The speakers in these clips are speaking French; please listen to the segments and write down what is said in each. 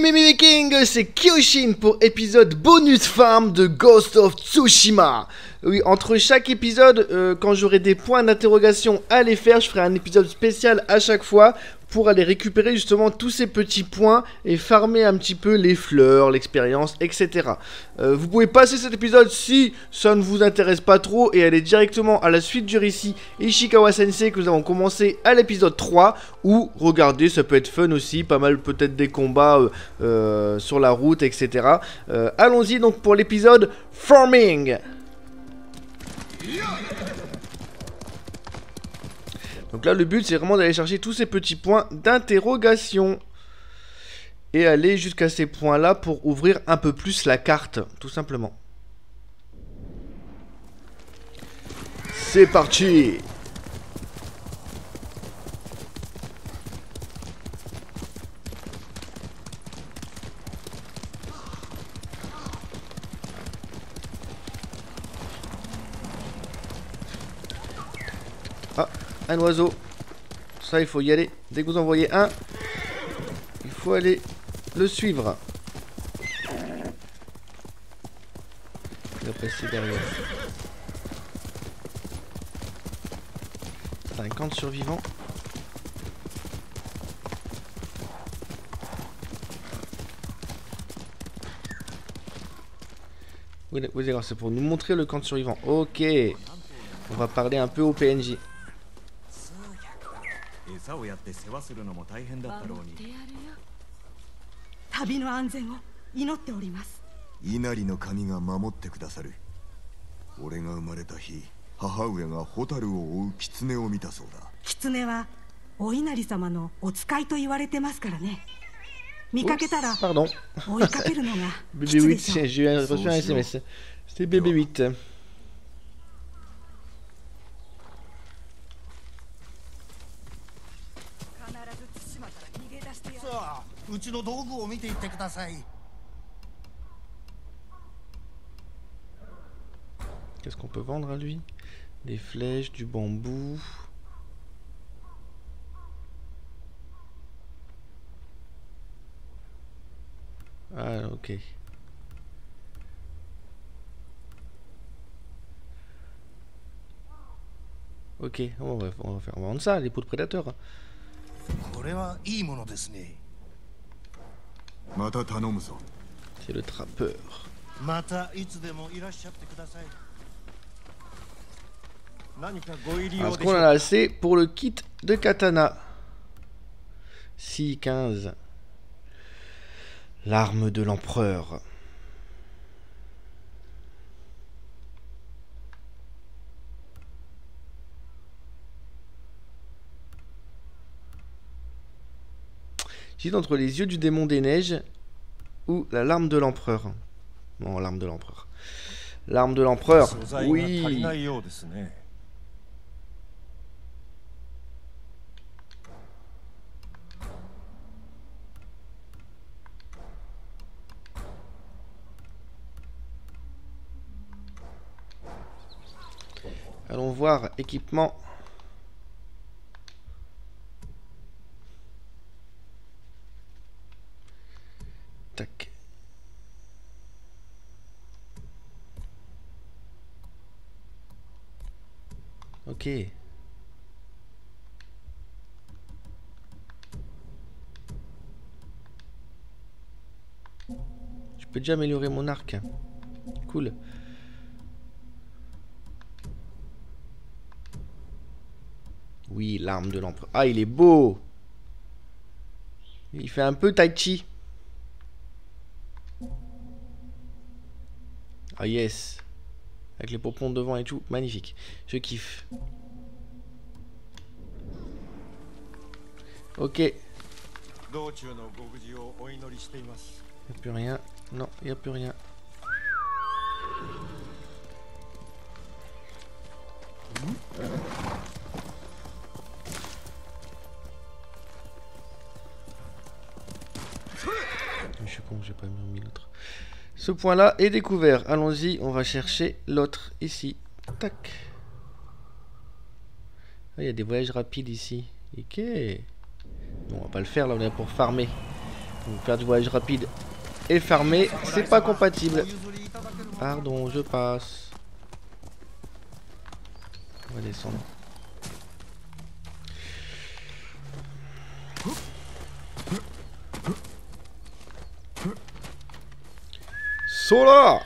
mes Vikings, c'est Kyoshin pour épisode bonus farm de Ghost of Tsushima. Oui, entre chaque épisode, quand j'aurai des points d'interrogation à les faire, je ferai un épisode spécial à chaque fois pour aller récupérer justement tous ces petits points et farmer un petit peu les fleurs, l'expérience, etc. Vous pouvez passer cet épisode si ça ne vous intéresse pas trop et aller directement à la suite du récit Ishikawa Sensei que nous avons commencé à l'épisode 3 où, regardez, ça peut être fun aussi, pas mal peut-être des combats sur la route, etc. Allons-y donc pour l'épisode Farming. Donc là le but c'est vraiment d'aller chercher tous ces petits points d'interrogation et aller jusqu'à ces points là pour ouvrir un peu plus la carte, tout simplement. C'est parti. Un oiseau, ça il faut y aller, dès que vous en voyez un, il faut aller le suivre. Je vais passer derrière. 50 survivants. Oui, d'accord, c'est pour nous montrer le camp de survivants. Ok, on va parler un peu au PNJ. Pardon. BB8, j'ai reçu un SMS. C'était BB8. Qu'est-ce qu'on peut vendre à lui? Des flèches, du bambou. Ah, ok. Ok, on va vendre ça, les peaux de prédateurs. C'est le trappeur. Est-ce qu'on en a assez pour le kit de katana? Si, 15. L'arme de l'empereur. J'hésite entre les yeux du démon des neiges ou la larme de l'empereur. Non, l'arme de l'empereur. L'arme de l'empereur, oui. Allons voir équipement. Ok. Je peux déjà améliorer mon arc. Cool. Oui, l'arme de l'empereur. Ah, il est beau. Il fait un peu tai chi. Ah yes. Avec les pompons devant et tout, magnifique. Je kiffe. Ok. Y'a plus rien. Non, y'a plus rien. Je suis con, j'ai pas mis l'autre. Ce point-là est découvert. Allons-y, on va chercher l'autre ici. Tac. Il y a des voyages rapides ici. Ok. Bon, on va pas le faire là, on est là pour farmer. Donc faire du voyage rapide et farmer, c'est pas compatible. Pardon, je passe. On va descendre. Sola!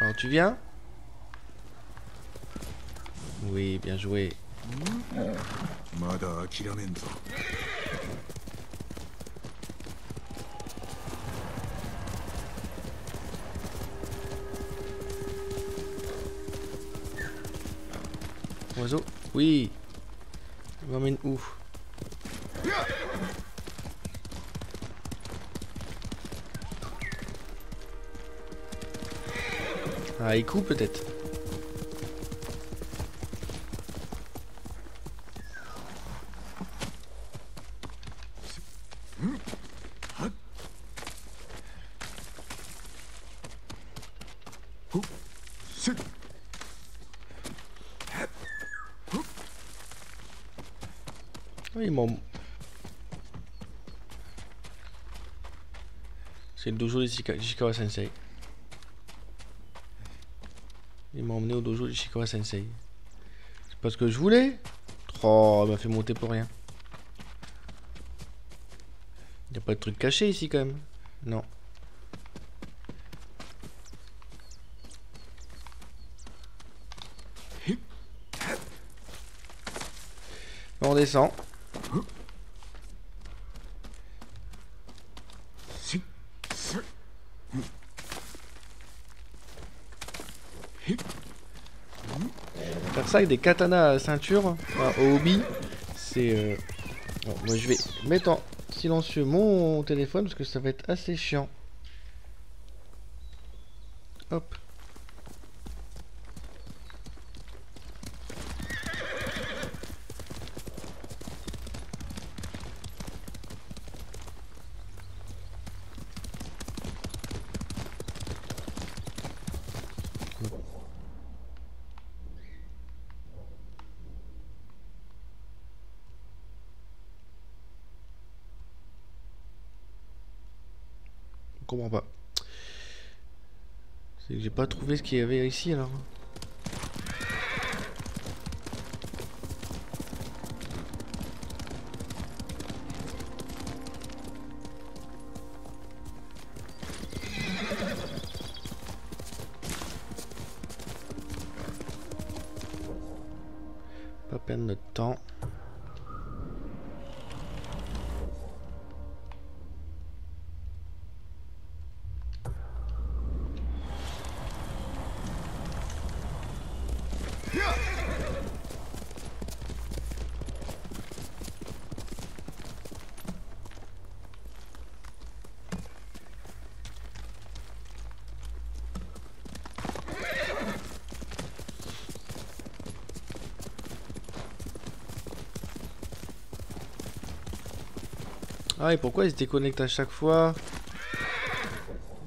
Alors tu viens? Oui, bien joué. Oiseau? Oui. Il m'emmène où? Ah, il coupe peut-être. Oui, mon... C'est le dojo d'Ishikawa Sensei. Il m'a emmené au dojo d'Ishikawa Sensei. C'est pas ce que je voulais. Oh, il m'a fait monter pour rien. Y a pas de truc caché ici quand même. Non. On descend. Faire ça avec des katanas à ceinture, enfin, au hobby, c'est... moi je vais mettre en silencieux mon téléphone parce que ça va être assez chiant. Hop. Comprends pas. C'est que j'ai pas trouvé ce qu'il y avait ici alors. Pas perdre notre temps. Ah et pourquoi ils se déconnectent à chaque fois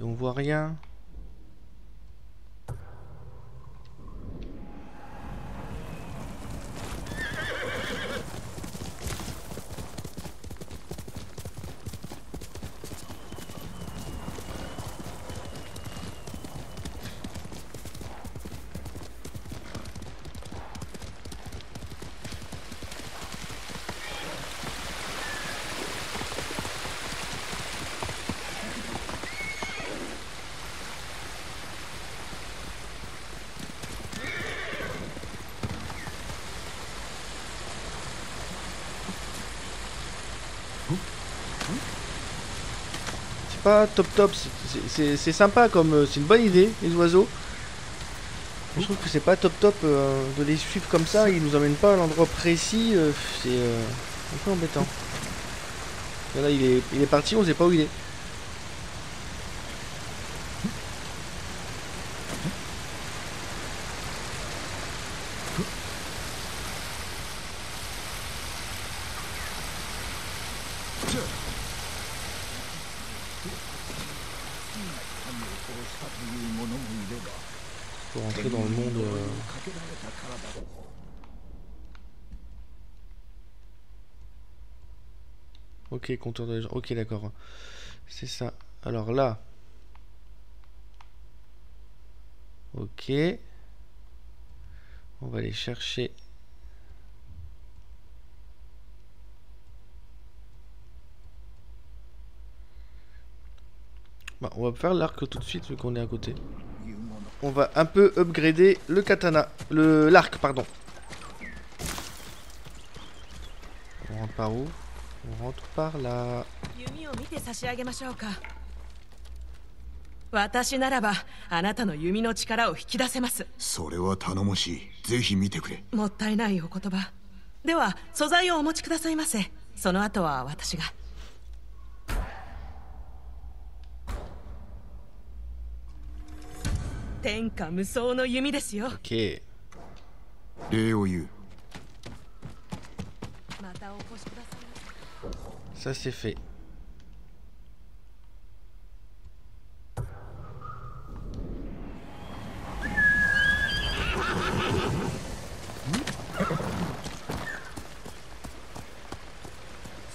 et on voit rien? Pas top top, c'est sympa comme c'est une bonne idée les oiseaux. Je trouve que c'est pas top top de les suivre comme ça, ils nous emmènent pas à l'endroit précis, c'est un peu embêtant. Et là il est parti, on sait pas où il est. Pour entrer dans le monde Ok, contour de la légende. Ok, d'accord. C'est ça. Alors là. Ok. On va aller chercher. Bah, on va faire l'arc tout de suite vu qu'on est à côté. On va un peu upgrader le katana. L'arc, pardon. On rentre par où? On rentre par là. Okay. Ça c'est fait.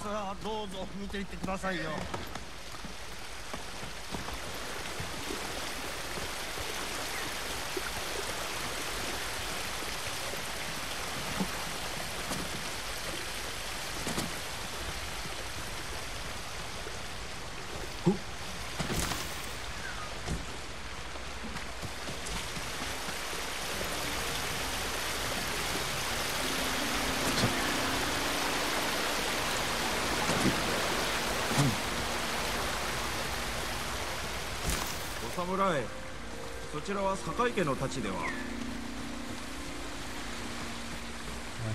Ah,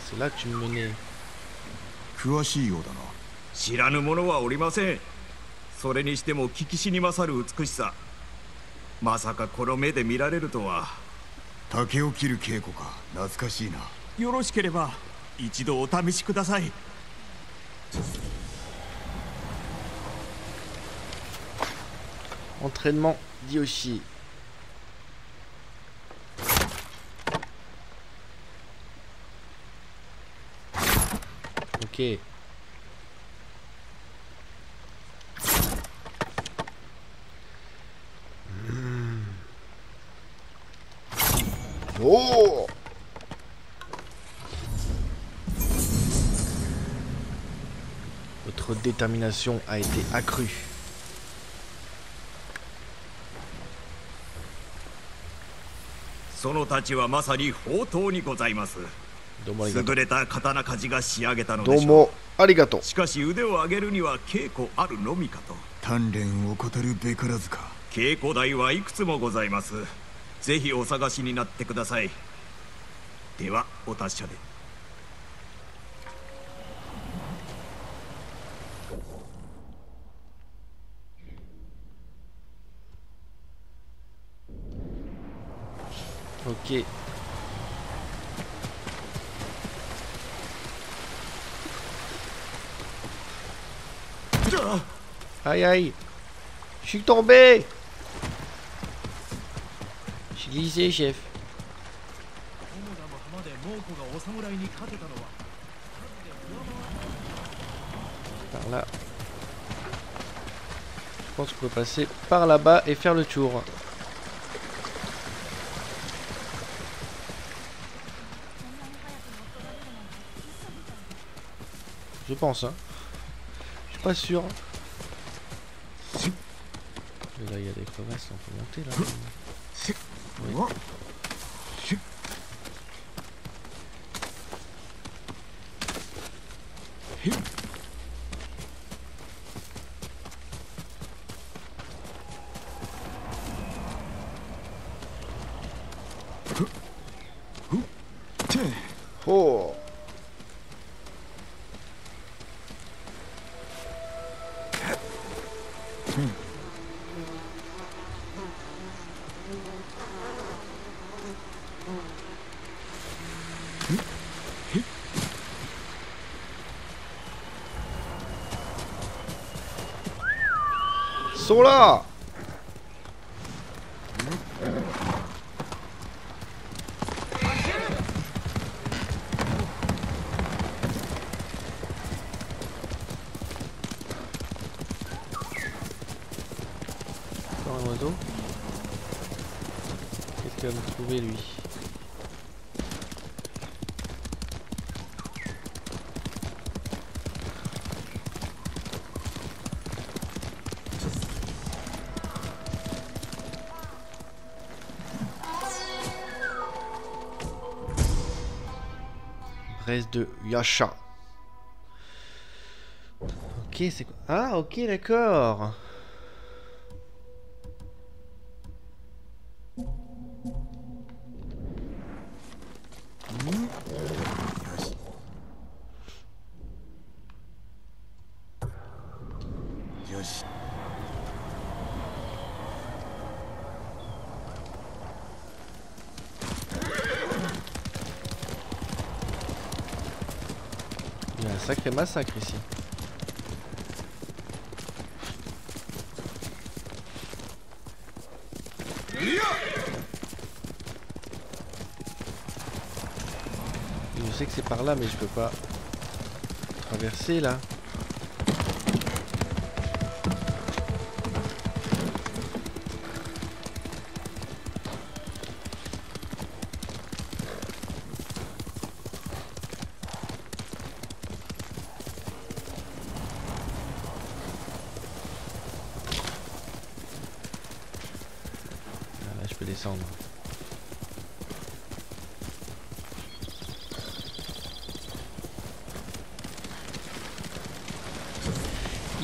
c'est là que tu me menais. Entraînement d'Yoshi. Ok. Oh! Votre détermination a été accrue. Domo arigato. Ok. Aïe aïe, je suis tombé. Je suis glissé, chef. Par là. Je pense qu'on peut passer par là-bas et faire le tour. Je pense, hein. Je suis pas sûr. Là il y a des crevasses, on peut monter là. Oui. Oh. Sont là. d'eau. Qu'est-ce qu'il va me trouver lui? De Yasha. Ok, c'est quoi? Ah, ok, d'accord. Sacré massacre ici. Je sais que c'est par là, mais je peux pas traverser là.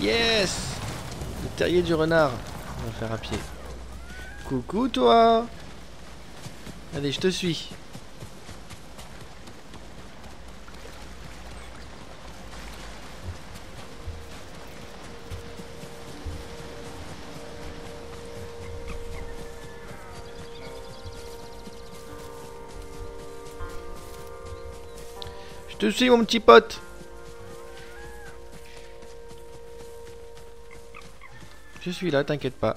Yes, le terrier du renard. On va le faire à pied. Coucou toi. Allez, je te suis. Je te suis mon petit pote. Je suis là, t'inquiète pas.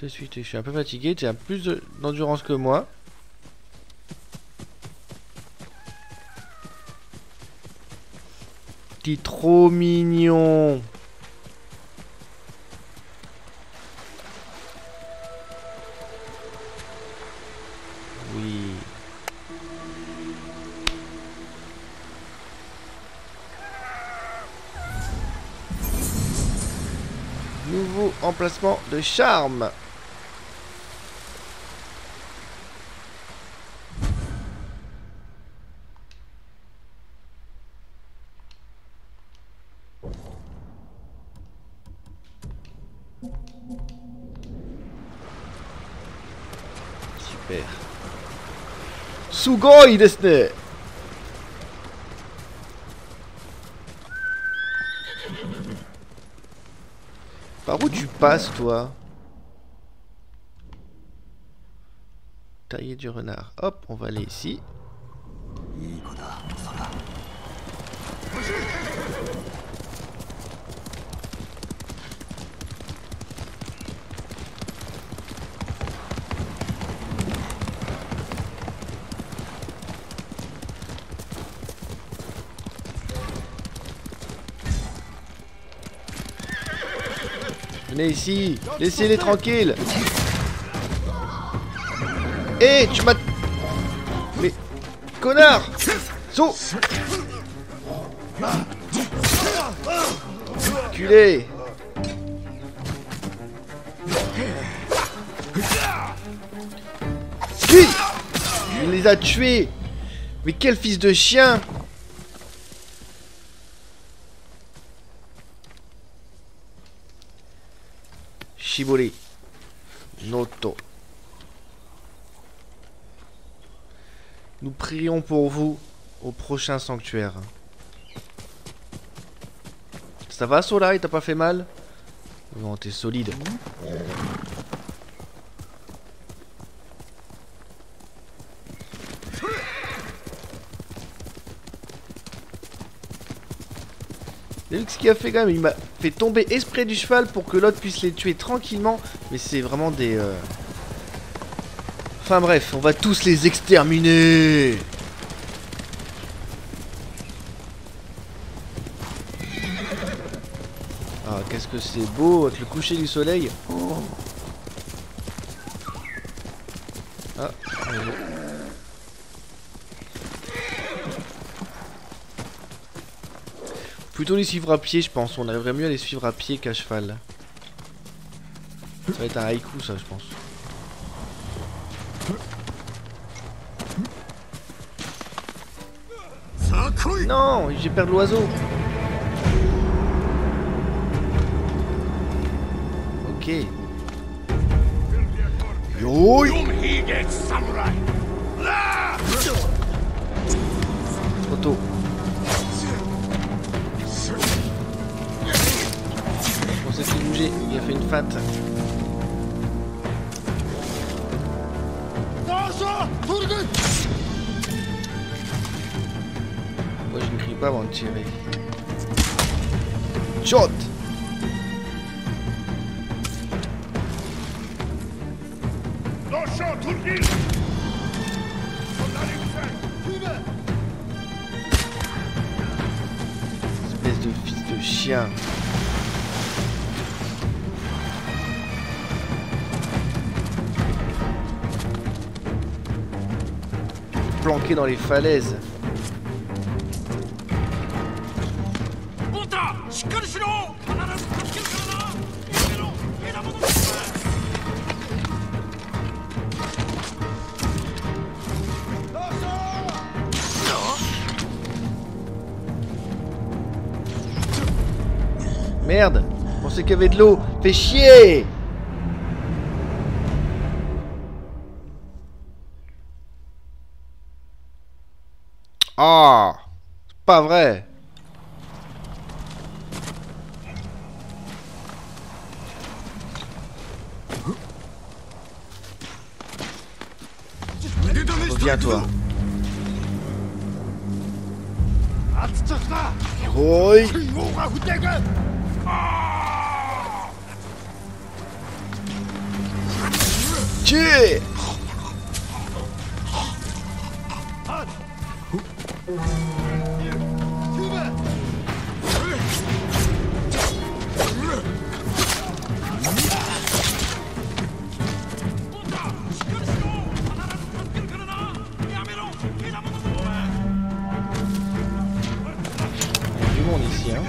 Je suis un peu fatigué, tu as plus d'endurance que moi. T'es trop mignon. Emplacement de charme. Super. Sugoi desu ne. Par où tu passes, toi? Taillé du renard. Hop, on va aller ici. Venez ici, laissez-les tranquilles. Hé, hey, tu m'as... Mais... Connard. Saut. Culé. Fuis. Il les a tués. Mais quel fils de chien. Shibori Noto. Nous prions pour vous au prochain sanctuaire. Ça va, Sola? Il t'a pas fait mal? Non, t'es solide. Ce qu'il a fait quand même, il m'a fait tomber esprit du cheval pour que l'autre puisse les tuer tranquillement. Mais c'est vraiment des... Enfin bref, on va tous les exterminer. Ah, qu'est-ce que c'est beau avec le coucher du soleil. Oh. Ah, allez. Plutôt les suivre à pied, je pense. On arriverait mieux à les suivre à pied qu'à cheval. Ça va être un haïku, ça, je pense. Non, j'ai perdu l'oiseau. Ok. Yo. Trop tôt. Je pensais qu'il bougeait, il a fait une fate. Moi je ne crie pas avant de tirer. Shot. Espèce de fils de chien. Planqué dans les falaises. Merde, je pensais qu'il y avait de l'eau. Fais chier. Ah, c'est pas vrai. Reviens toi. Héroï. Tuer. Il y a du monde ici, hein.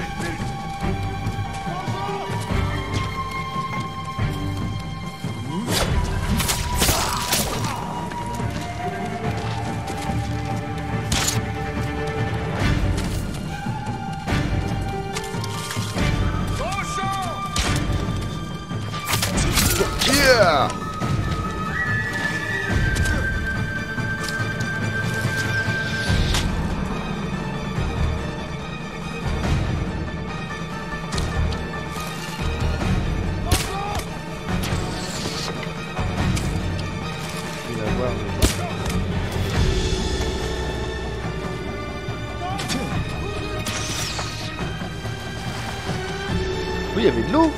Il y avait de l'eau.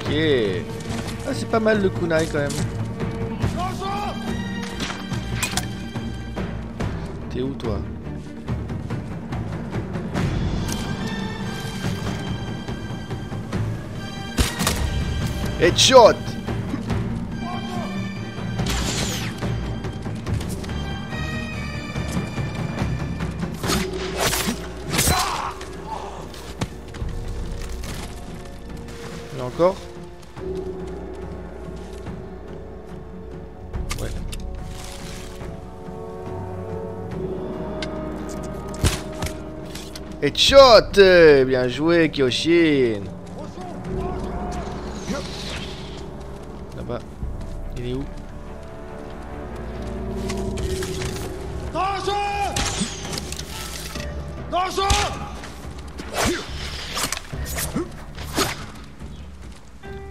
Ok. Ah, c'est pas mal le kunai quand même. T'es où toi? Headshot. Il y a encore? Ouais. Headshot! Bien joué, Kyoshin! Là-bas. Il est où?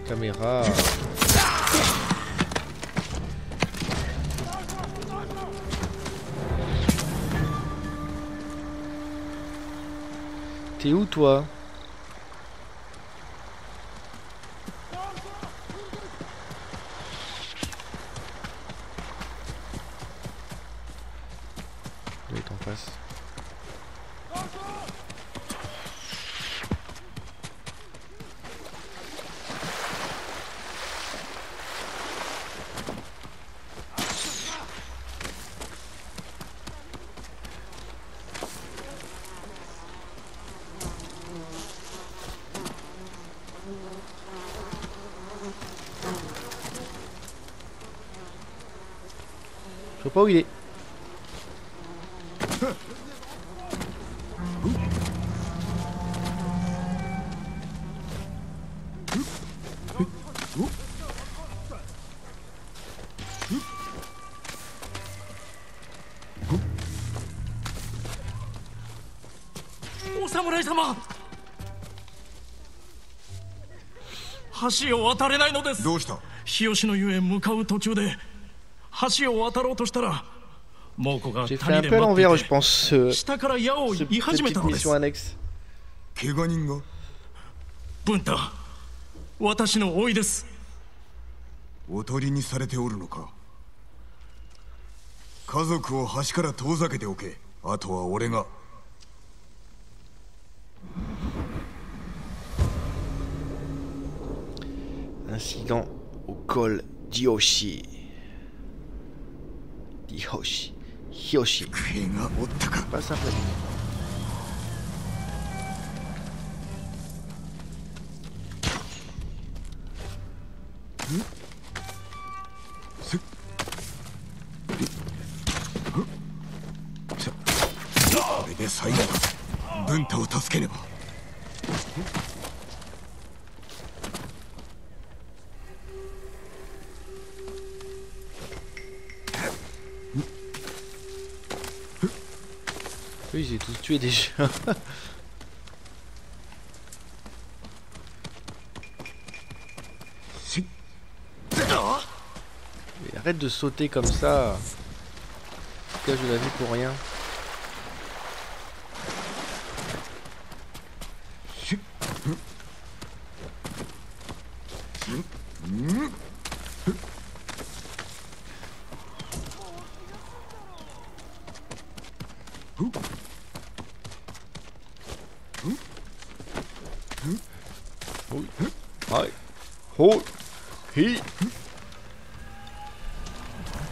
Caméra. T'es où toi? passe. Je vois pas où il est. Mon samouraï-sama. J'ai fait un peu à l'envers, je pense, cette petite mission annexe. Incident au col d'Yoshi. Yoshi. Pas simple. Oui, j'ai tous tué déjà. Mais arrête de sauter comme ça. En tout cas, je l'avais pour rien. Incident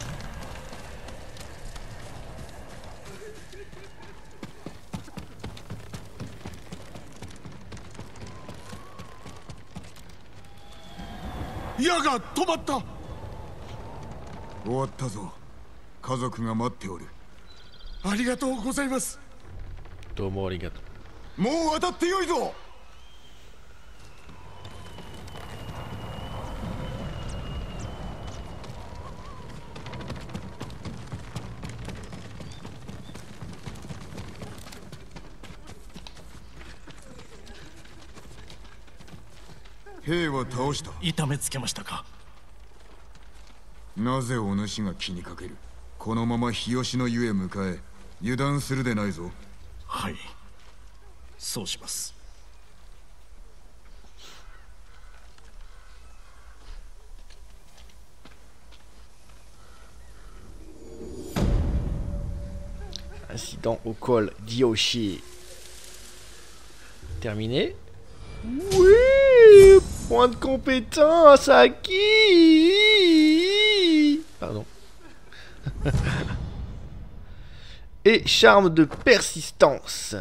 au col d'Yoshi. Terminé. Oui, point de compétence acquis. Pardon. Et charme de persistance.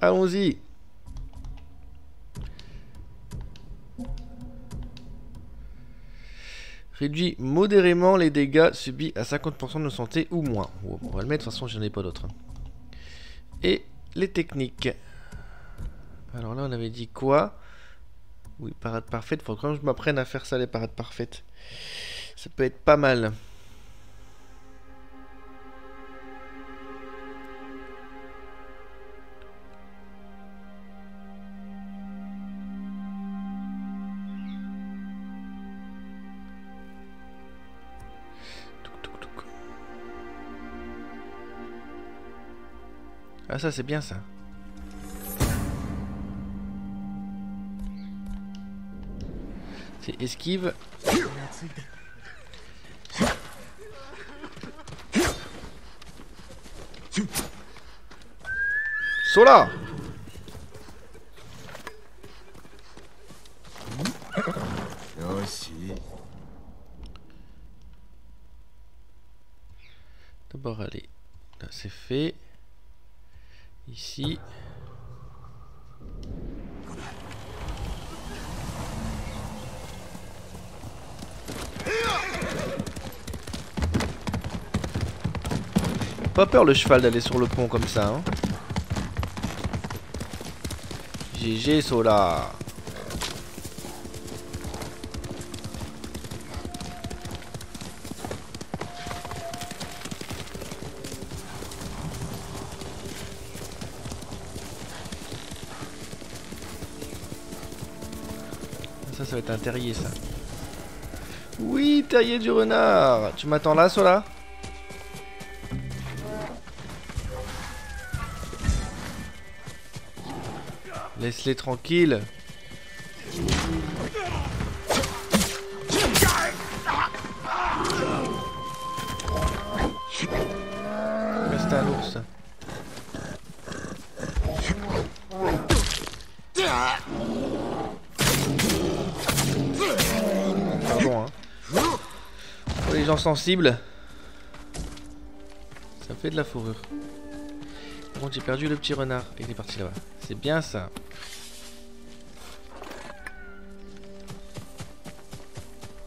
Allons-y. Réduit modérément les dégâts subis à 50% de santé ou moins. On va le mettre, de toute façon j'en ai pas d'autres. Et les techniques. Alors là on avait dit quoi? Oui, parade parfaite, faut quand même que je m'apprenne à faire ça, les parades parfaites. Ça peut être pas mal. Ah ça c'est bien ça. C'est esquive. Sola. D'abord, allez, là c'est fait. Ici. Pas peur le cheval d'aller sur le pont comme ça, hein. GG Sola. Ça va être un terrier, ça. Oui, terrier du renard. Tu m'attends là, Sola? Laisse-les tranquilles. Reste à l'ours. Pardon, hein. Pour les gens sensibles, ça fait de la fourrure. Par contre, j'ai perdu le petit renard. Il est parti là-bas. C'est bien ça.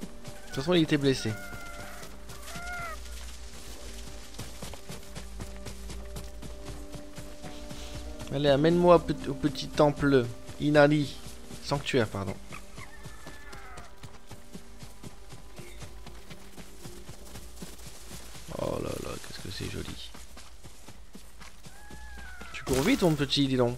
De toute façon, il était blessé. Allez, amène-moi au petit temple Inari. Sanctuaire, pardon. Oh là là, qu'est-ce que c'est joli. Tu cours vite, mon petit, dis donc.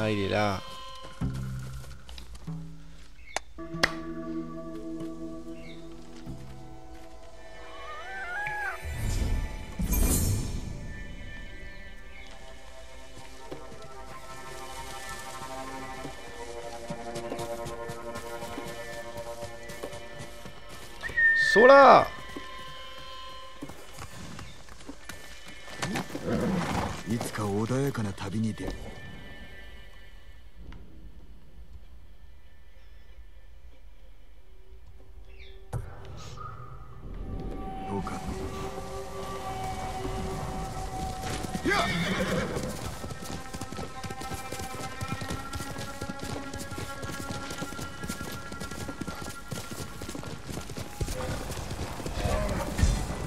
Ah, il est là. Sola!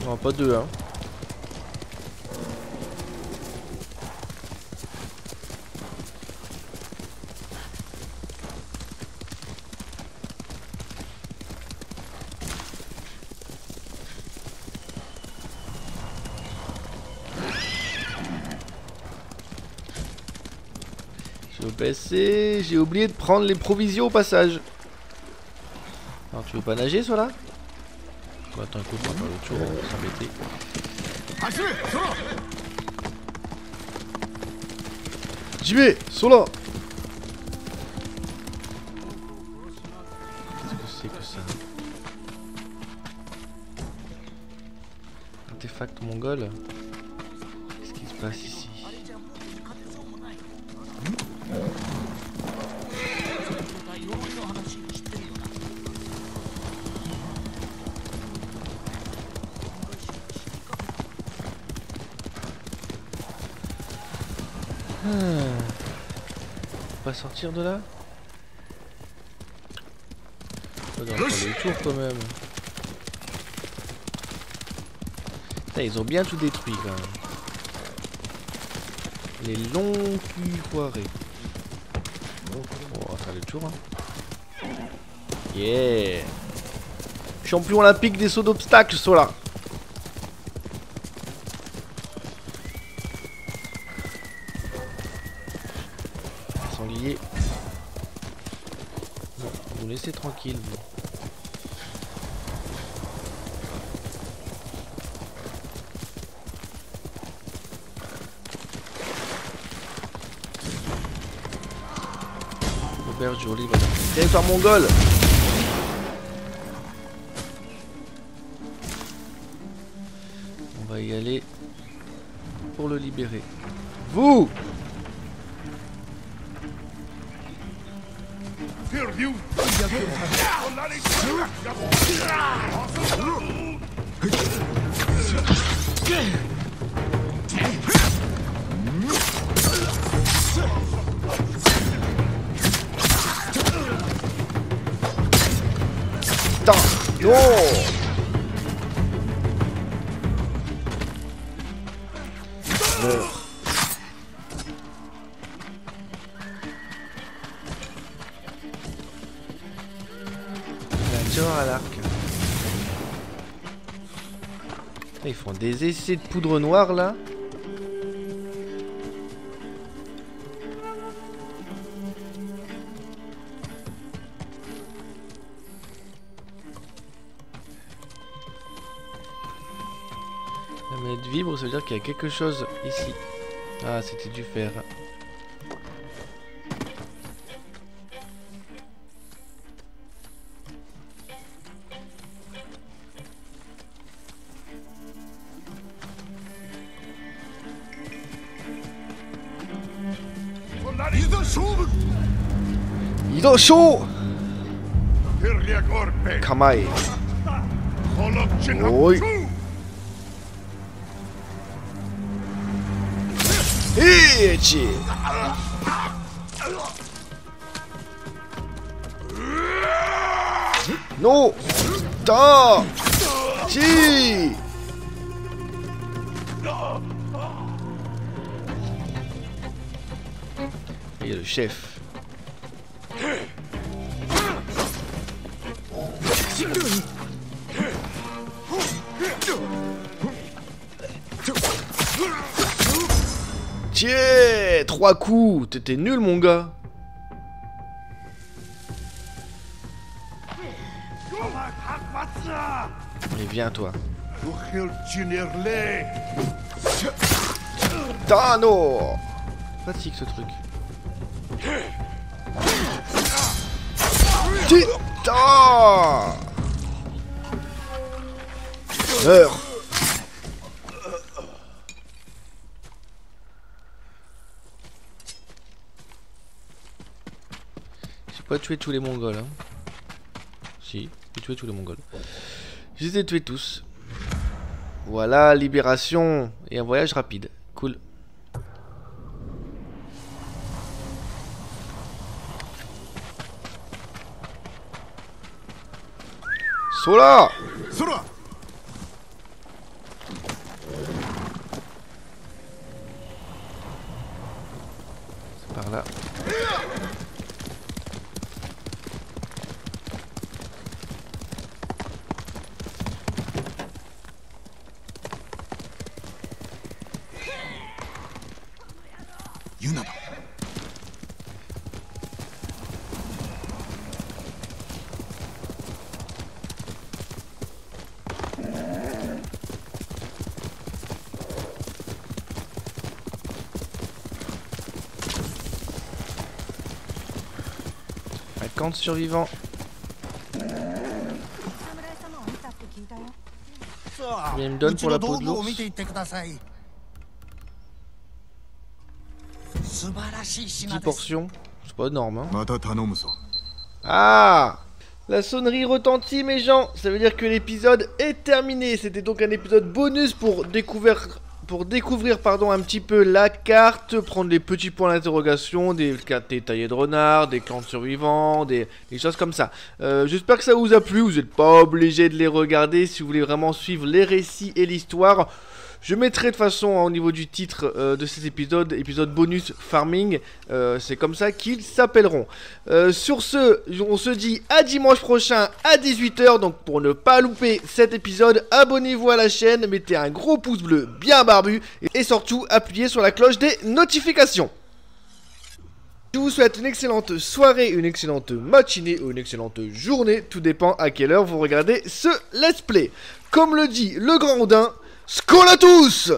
Non, pas deux, hein. J'ai oublié de prendre les provisions au passage. Alors tu veux pas nager, Sola? Attends un coup, on va faire l'autre jour, on va s'embêter. J'y vais, Sola. Qu'est-ce que c'est que ça? Artefact mongol. Qu'est-ce qui se passe ici? Sortir de là. On va faire le tour quand même. Putain, ils ont bien tout détruit quand même. Les longs culs poirés. Bon, on va faire le tour, hein. Yeah. Champion olympique des sauts d'obstacles, Sola. Vous laissez tranquille, vous. Robert Jolie, territoire mongol. va y aller pour le libérer. Vous! Putain, non! Ils font des essais de poudre noire là. La manette vibre, ça veut dire qu'il y a quelque chose ici. Ah, c'était du fer. Chaud Kamae. Oui. Et non. Ta. Chi. Il y a le chef. Tiens, 3 coups, t'étais nul mon gars. Allez viens toi. Tano. Fatigue ce truc. Putain. Meurs. J'ai pas tué tous les Mongols hein. Si, j'ai tué tous les Mongols. Je les ai tués tous. Voilà, libération et un voyage rapide. Cool. Sola. Sola. C'est par là. Survivant. Il me donne pour la peau de l'ours. Petite portion, c'est pas énorme. Hein. Ah, la sonnerie retentit mes gens. Ça veut dire que l'épisode est terminé. C'était donc un épisode bonus pour découvrir un petit peu la carte, prendre les petits points d'interrogation, des cartes détaillées de renards, des clans de survivants, des choses comme ça. J'espère que ça vous a plu, vous n'êtes pas obligé de les regarder si vous voulez vraiment suivre les récits et l'histoire. Je mettrai de façon au niveau du titre de cet épisode, épisode bonus farming, c'est comme ça qu'ils s'appelleront. Sur ce, on se dit à dimanche prochain à 18 h, donc pour ne pas louper cet épisode, abonnez-vous à la chaîne, mettez un gros pouce bleu bien barbu et surtout appuyez sur la cloche des notifications. Je vous souhaite une excellente soirée, une excellente matinée ou une excellente journée, tout dépend à quelle heure vous regardez ce let's play. Comme le dit le grand Odin, Skol à tous!